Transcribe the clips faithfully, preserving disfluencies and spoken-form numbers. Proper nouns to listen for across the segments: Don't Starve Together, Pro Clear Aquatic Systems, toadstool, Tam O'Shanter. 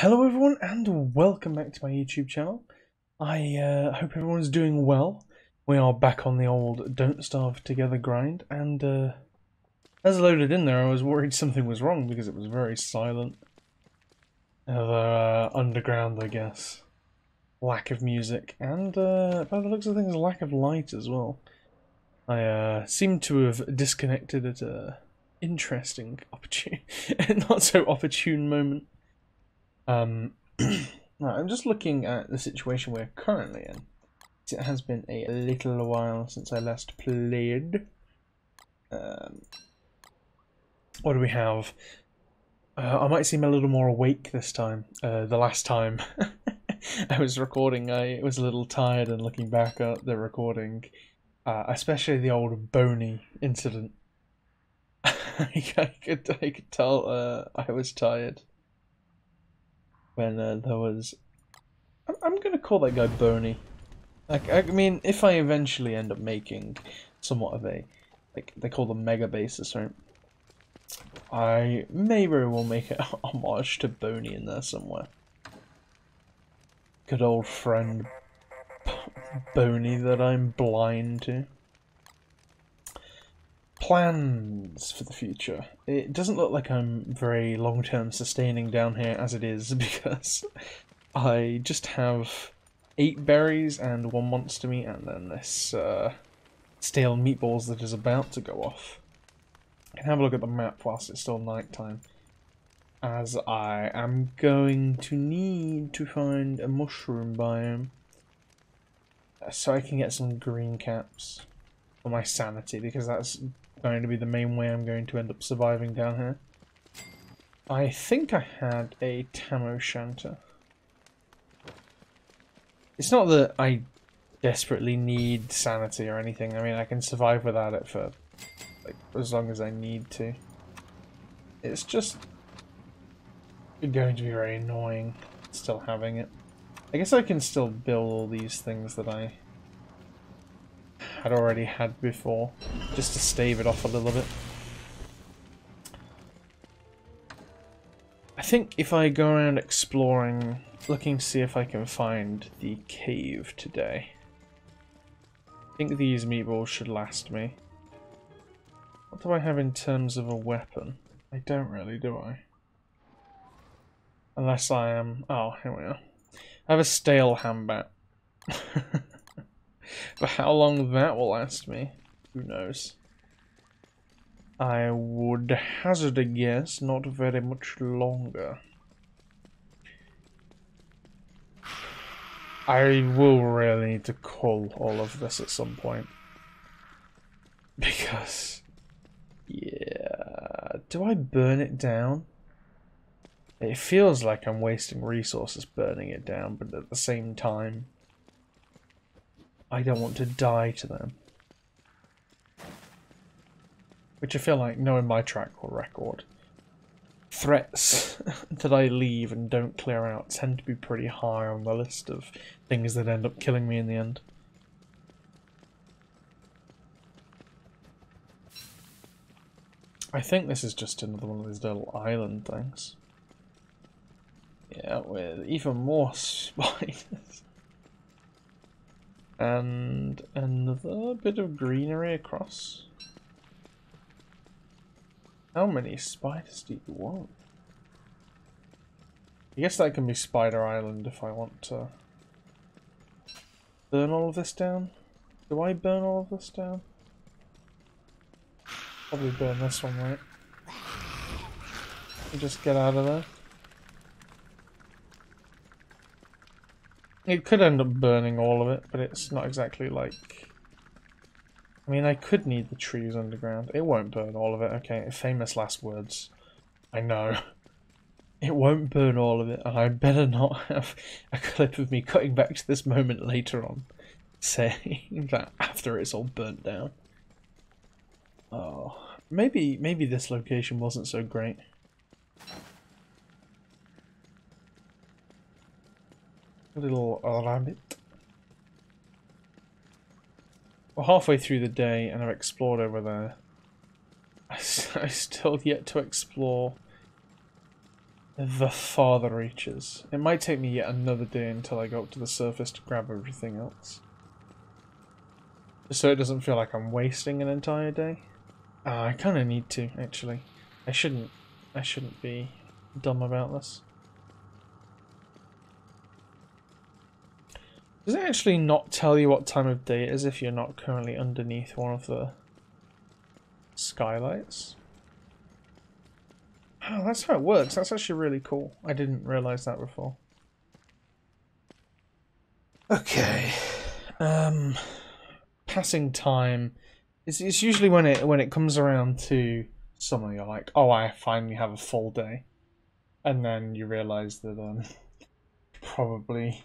Hello everyone and welcome back to my YouTube channel. I uh, hope everyone's doing well. We are back on the old Don't Starve Together grind, and uh, as I loaded in there I was worried something was wrong because it was very silent. Another uh, underground, I guess. Lack of music and uh, by the looks of things, lack of light as well. I uh, seem to have disconnected at an interesting, opportune, not so opportune moment. Um, right, I'm just looking at the situation we're currently in. It has been a little while since I last played. Um, what do we have? Uh, I might seem a little more awake this time. Uh, the last time I was recording, I was a little tired, and looking back at the recording, uh, especially the old bony incident, I could I could tell uh, I was tired. When uh, there was... I'm, I'm going to call that guy Boney. Like, I mean, if I eventually end up making somewhat of a... like, they call them mega bases, right? I may very well make a homage to Boney in there somewhere. Good old friend Boney that I'm blind to. Plans for the future. It doesn't look like I'm very long-term sustaining down here as it is, because I just have eight berries and one monster meat and then this uh, stale meatballs that is about to go off. I can have a look at the map whilst it's still night time, as I am going to need to find a mushroom biome so I can get some green caps for my sanity, because that's going to be the main way I'm going to end up surviving down here. I think I had a Tam O'Shanter. It's not that I desperately need sanity or anything. I mean, I can survive without it for like as long as I need to. It's just going to be very annoying still having it. I guess I can still build all these things that I had already had before, just to stave it off a little bit. I think if I go around exploring, looking to see if I can find the cave today. I think these meatballs should last me. What do I have in terms of a weapon? I don't really, do I? Unless I am... oh, here we are. I have a stale handbat. But how long that will last me, who knows. I would hazard a guess, not very much longer. I will really need to cull all of this at some point. Because, yeah, do I burn it down? It feels like I'm wasting resources burning it down, but at the same time, I don't want to die to them. Which I feel like, knowing my track record, threats that I leave and don't clear out tend to be pretty high on the list of things that end up killing me in the end. I think this is just another one of these little island things. Yeah, with even more spiders. And another bit of greenery across. How many spiders do you want? I guess that can be Spider Island if I want to burn all of this down. Do I burn all of this down? Probably burn this one, right? Just get out of there. It could end up burning all of it, but it's not exactly like... I mean, I could need the trees underground. It won't burn all of it, okay. Famous last words. I know. It won't burn all of it, and I better not have a clip of me cutting back to this moment later on, saying that after it's all burnt down. Oh. Maybe, maybe this location wasn't so great. Little rabbit. We're halfway through the day and I've explored over there. I, I still yet to explore the farther reaches. It might take me yet another day until I go up to the surface to grab everything else. Just so it doesn't feel like I'm wasting an entire day. Uh, I kind of need to, actually. I shouldn't, I shouldn't be dumb about this. Does it actually not tell you what time of day it is if you're not currently underneath one of the skylights? Oh, that's how it works. That's actually really cool. I didn't realize that before. Okay. Um, passing time. It's, it's usually when it when it comes around to summer, you're like, oh, I finally have a full day. And then you realize that um, probably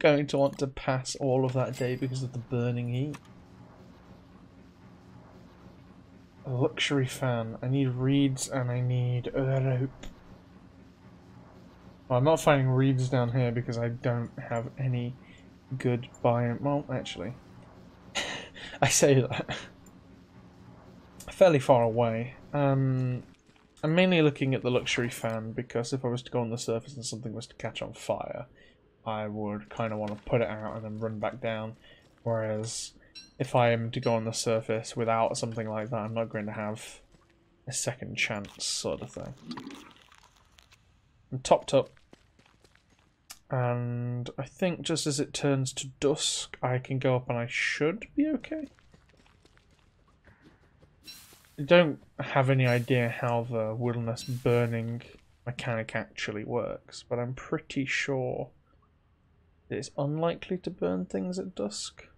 going to want to pass all of that day because of the burning heat. A luxury fan. I need reeds and I need a rope. Well, I'm not finding reeds down here because I don't have any good biome. Well, actually, I say that. Fairly far away. Um, I'm mainly looking at the luxury fan because if I was to go on the surface and something was to catch on fire, I would kind of want to put it out and then run back down, whereas if I am to go on the surface without something like that, I'm not going to have a second chance sort of thing. I'm topped up, and I think just as it turns to dusk, I can go up and I should be okay. I don't have any idea how the wilderness burning mechanic actually works, but I'm pretty sure that it's unlikely to burn things at dusk.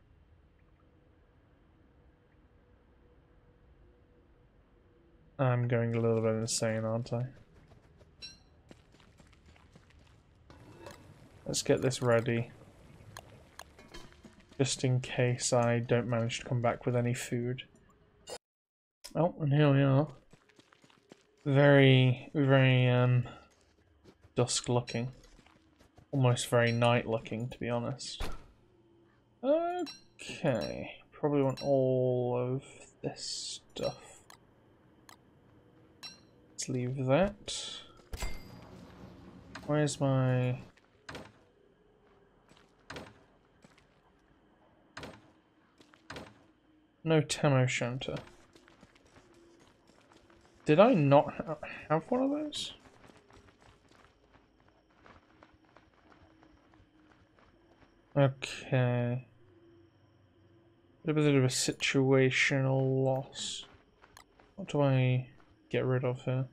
I'm going a little bit insane, aren't I? Let's get this ready. Just in case I don't manage to come back with any food. Oh, and here we are. Very, very, um, dusk looking. Almost very night looking, to be honest. Okay. Probably want all of this stuff. Leave that. Where's my... No Tam O'Shanter. Did I not ha have one of those? Okay. A bit of a situational loss. What do I get rid of here?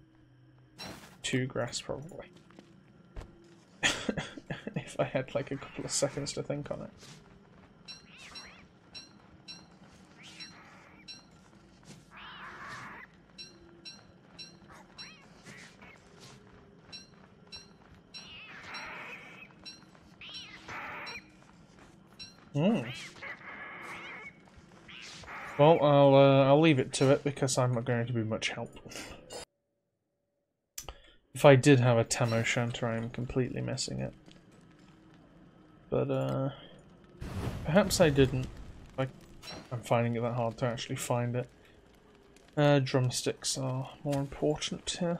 Two grass, probably. If I had like a couple of seconds to think on it. Mm. Well, I'll uh, I'll leave it to it because I'm not going to be much help. If I did have a Tam O'Shanter, I'm completely missing it. But, uh... perhaps I didn't. I, I'm finding it that hard to actually find it. Uh, drumsticks are more important here.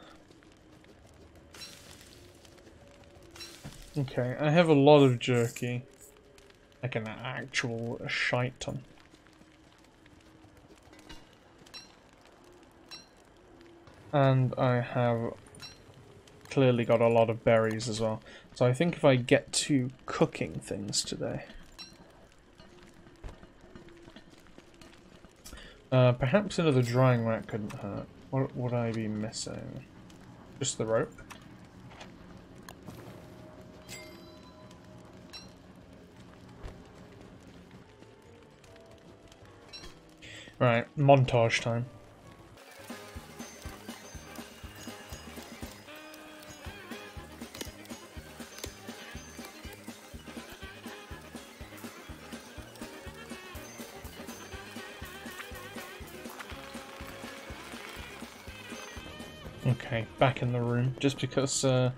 Okay, I have a lot of jerky. Like an actual shite ton. And I have... clearly got a lot of berries as well. So I think if I get to cooking things today, uh, perhaps another drying rack couldn't hurt. What would I be missing? Just the rope. Right, montage time. Okay, back in the room, just because uh,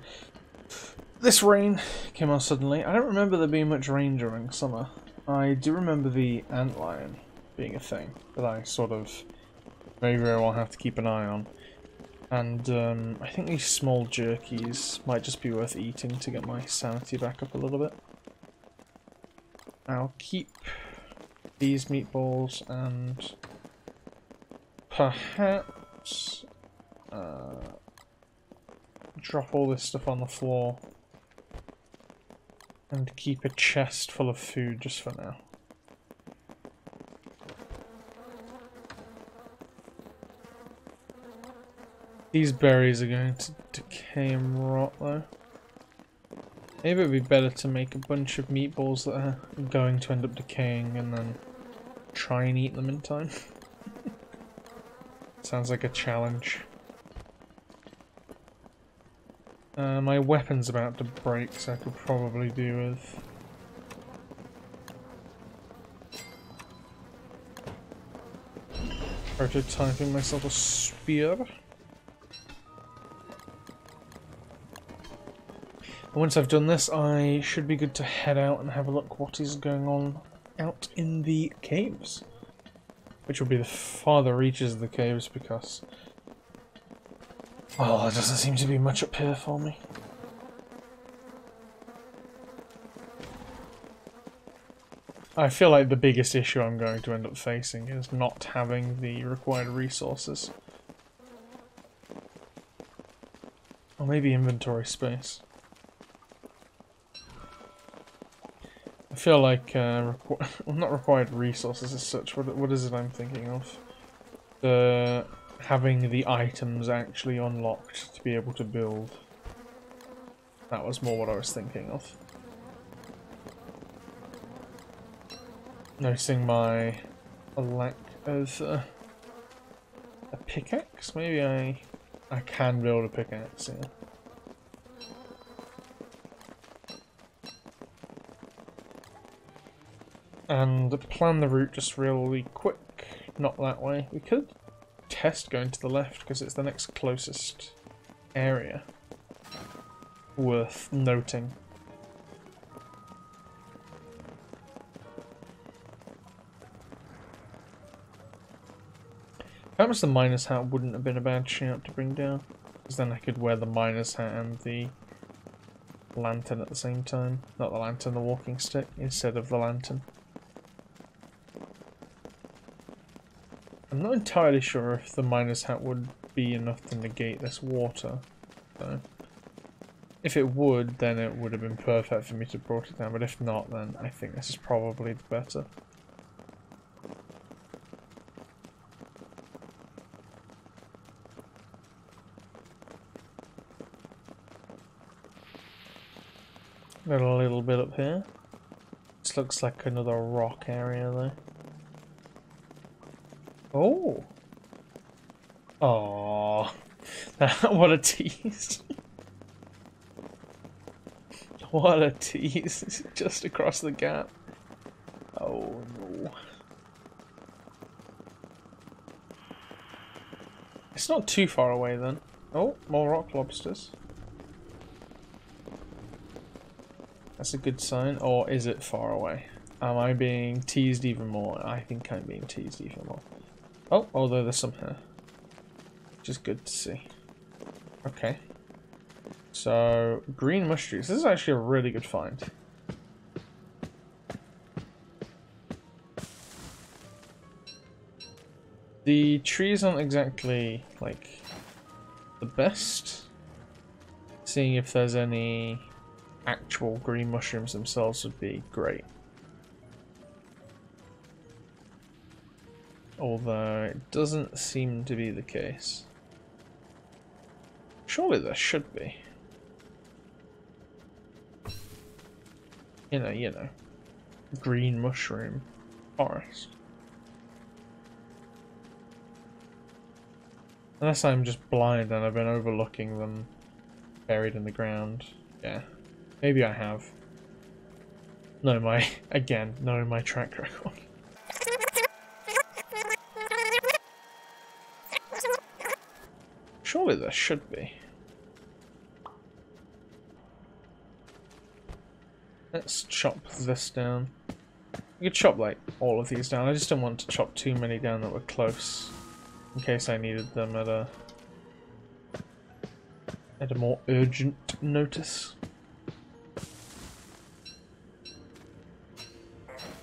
this rain came on suddenly. I don't remember there being much rain during summer. I do remember the antlion being a thing that I sort of very, very well have to keep an eye on. And um, I think these small jerkies might just be worth eating to get my sanity back up a little bit. I'll keep these meatballs and perhaps uh, drop all this stuff on the floor and keep a chest full of food just for now. These berries are going to decay and rot though. Maybe it would be better to make a bunch of meatballs that are going to end up decaying and then try and eat them in time. Sounds like a challenge. Uh, my weapon's about to break, so I could probably do with... prototyping myself a spear. Once I've done this, I should be good to head out and have a look what is going on out in the caves. Which will be the farther reaches of the caves, because... oh, there doesn't seem to be much up here for me. I feel like the biggest issue I'm going to end up facing is not having the required resources. Or maybe inventory space. I feel like, uh, requ well, not required resources as such, what, what is it I'm thinking of? The, having the items actually unlocked to be able to build. That was more what I was thinking of. Noticing my lack of uh, a pickaxe? Maybe I, I can build a pickaxe, yeah. And plan the route just really quick, not that way. We could test going to the left because it's the next closest area worth noting. Perhaps the miner's hat wouldn't have been a bad shout to bring down, because then I could wear the miner's hat and the lantern at the same time. Not the lantern, the walking stick, instead of the lantern. I'm not entirely sure if the miner's hat would be enough to negate this water, though. If it would, then it would have been perfect for me to have brought it down, but if not, then I think this is probably better. Got a little bit up here. This looks like another rock area, though. Oh. Aww. What a tease. What a tease. Just across the gap. Oh no. It's not too far away then. Oh, more rock lobsters. That's a good sign. Or is it far away? Am I being teased even more? I think I'm being teased even more. Oh, although there's some here, which is good to see. Okay. So, green mushrooms. This is actually a really good find. The trees aren't exactly, like, the best. Seeing if there's any actual green mushrooms themselves would be great. Although it doesn't seem to be the case. Surely there should be. You know, you know. Green mushroom forest. Unless I'm just blind and I've been overlooking them buried in the ground. Yeah. Maybe I have. No, my, again, no, my track record. Surely there should be. Let's chop this down. You could chop like all of these down. I just don't want to chop too many down that were close in case I needed them at a at a more urgent notice.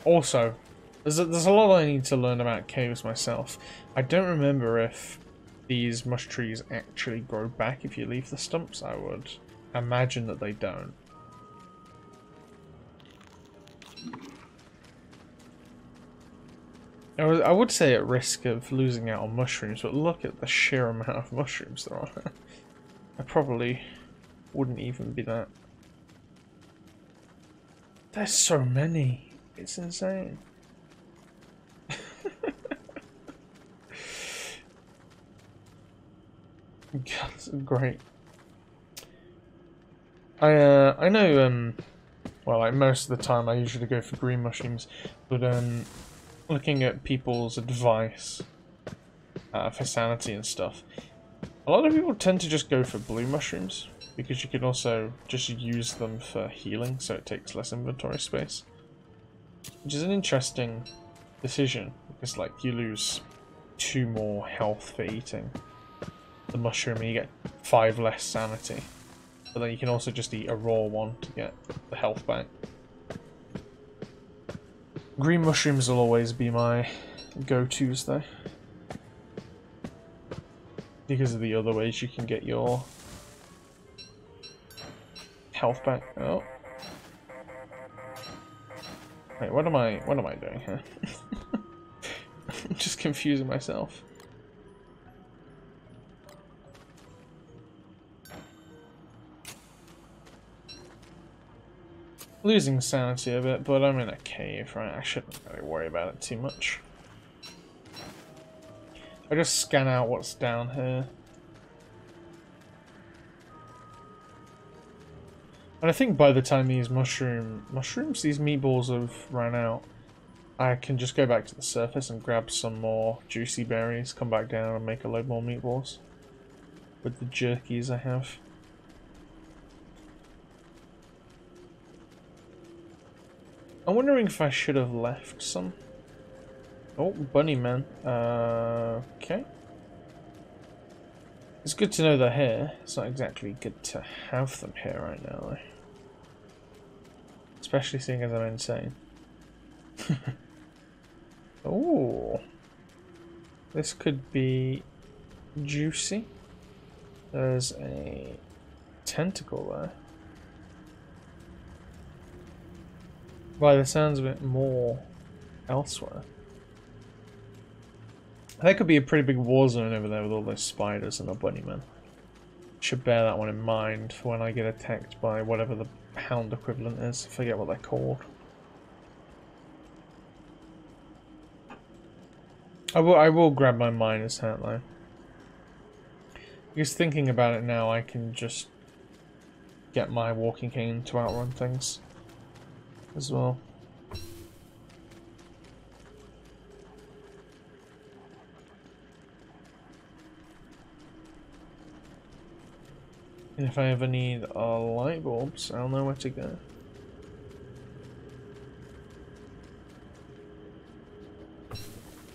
Also, there's a, there's a lot I need to learn about caves myself. I don't remember if these mush trees actually grow back if you leave the stumps. I would imagine that they don't. I would say at risk of losing out on mushrooms, but look at the sheer amount of mushrooms there are. I probably wouldn't even be that. There's so many. It's insane. God, great. I uh, I know. Um, well, like most of the time, I usually go for green mushrooms, but um. looking at people's advice uh, for sanity and stuff, a lot of people tend to just go for blue mushrooms because you can also just use them for healing, so it takes less inventory space, which is an interesting decision because, like, you lose two more health for eating the mushroom and you get five less sanity, but then you can also just eat a raw one to get the health back. Green mushrooms will always be my go-tos though, because of the other ways you can get your health back. Oh, wait, what am I? What am I doing here? I'm just confusing myself. Losing sanity a bit, but I'm in a cave, right? I shouldn't really worry about it too much. I just scan out what's down here. And I think by the time these mushroom mushrooms, these meatballs have run out, I can just go back to the surface and grab some more juicy berries, come back down and make a load more meatballs with the jerkies I have. I'm wondering if I should have left some. Oh, bunny man. Uh, okay. It's good to know they're here. It's not exactly good to have them here right now, though. Especially seeing as I'm insane. Oh. This could be juicy. There's a tentacle there. By the sounds of it, more elsewhere. That could be a pretty big war zone over there with all those spiders and the bunny man. Should bear that one in mind for when I get attacked by whatever the hound equivalent is. I forget what they're called. I will, I will grab my miner's hat though. Because thinking about it now, I can just get my walking cane to outrun things as well. And if I ever need a uh, light bulbs, I'll know where to go.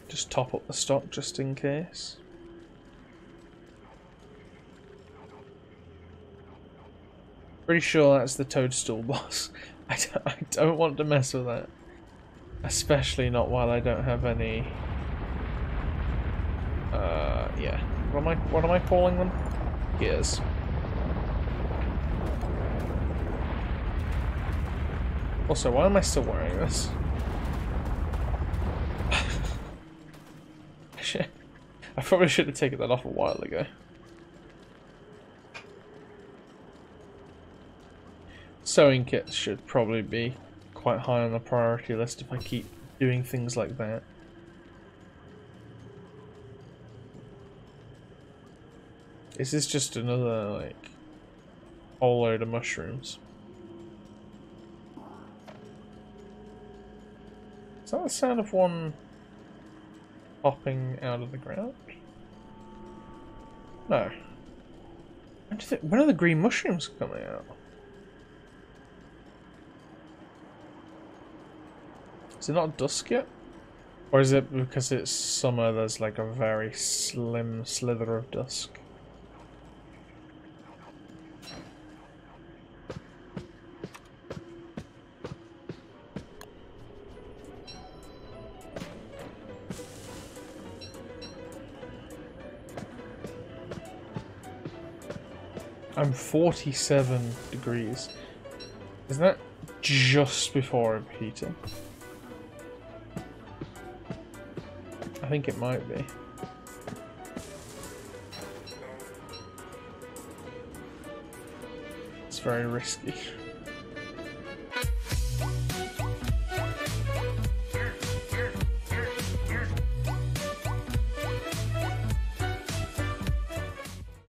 Just top up the stock just in case. Pretty sure that's the toadstool boss. I don't, I don't want to mess with that. Especially not while I don't have any... Uh, yeah. What am I, what am I calling them? Gears. Also, why am I still wearing this? Shit. I probably should have taken that off a while ago. Sewing kits should probably be quite high on the priority list if I keep doing things like that. Is this just another, like, whole load of mushrooms? Is that the sound of one popping out of the ground? No. When, did it, when are the green mushrooms coming out? Is it not dusk yet? Or is it because it's summer, there's like a very slim slither of dusk? I'm forty-seven degrees. Isn't that just before overheating? I think it might be. It's very risky.